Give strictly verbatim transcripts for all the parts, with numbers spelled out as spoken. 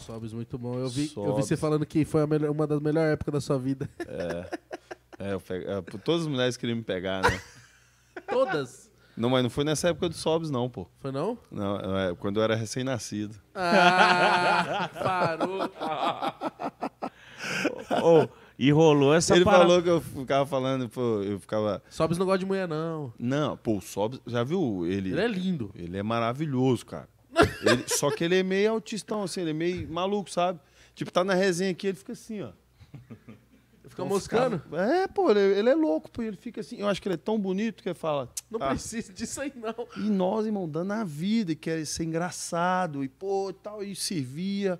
Sobis, muito bom. Eu vi, eu vi você falando que foi a melhor, uma das melhores épocas da sua vida. É. é eu peguei, eu, todas as mulheres queriam me pegar, né? Todas? Não, mas não foi nessa época do Sobis, não, pô. Foi não? Não, é, quando eu era recém-nascido. Ah, parou. oh, e rolou essa Ele parada. falou que eu ficava falando, pô, eu ficava... Sobis não gosta de mulher, não. Não, pô, o Sobis, já viu? Ele, ele é lindo. Ele é maravilhoso, cara. Ele, só que ele é meio autistão, assim, ele é meio maluco, sabe? Tipo, tá na resenha aqui, ele fica assim, ó. Fica moscando? É, pô, ele, ele é louco, pô, ele fica assim. Eu acho que ele é tão bonito que ele fala... Não tá. precisa disso aí, não. E nós, irmão, dando a vida, e quer ser engraçado, e pô, e tal, e servia,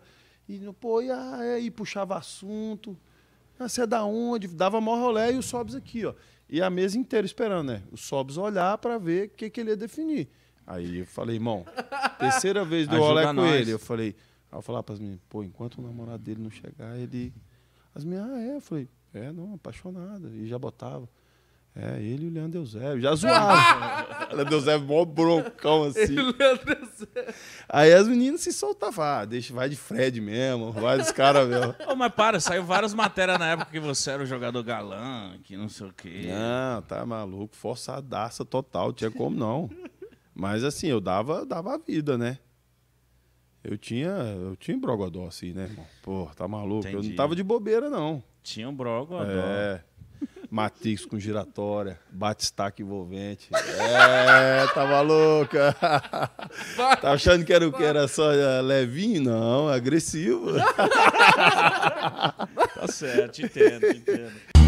e pô, e aí puxava assunto. Ah, você é da onde? Dava mó rolé e o Sobis aqui, ó. E a mesa inteira esperando, né? O Sobis olhar pra ver o que, que ele ia definir. Aí eu falei, irmão, terceira vez deu rolé com nós. ele. Eu falei, aí eu falava pras meninas, pô, enquanto o namorado dele não chegar, ele... As minhas, ah, é, eu falei, é, não, apaixonada. E já botava. É, ele e o Leandro Eusébio. Já zoava. O Leandro Eusébio, mó broncão, assim. Aí as meninas se soltavam. Ah, deixa, vai de Fred mesmo, vai dos caras mesmo. Oh, mas para, saiu várias matérias na época que você era o jogador galã, que não sei o quê. Não, tá maluco, forçadaça total, tinha como não. Mas assim, eu dava, dava a vida, né? Eu tinha, eu tinha um brogodó assim, né, irmão? Pô, tá maluco? Entendi. Eu não tava de bobeira, não. Tinha um brogodó. É. Matrix com giratória, bate-stack envolvente. É, tá maluco? Tá achando que era o que? Era só levinho? Não, agressivo. Tá certo, entendo, entendo.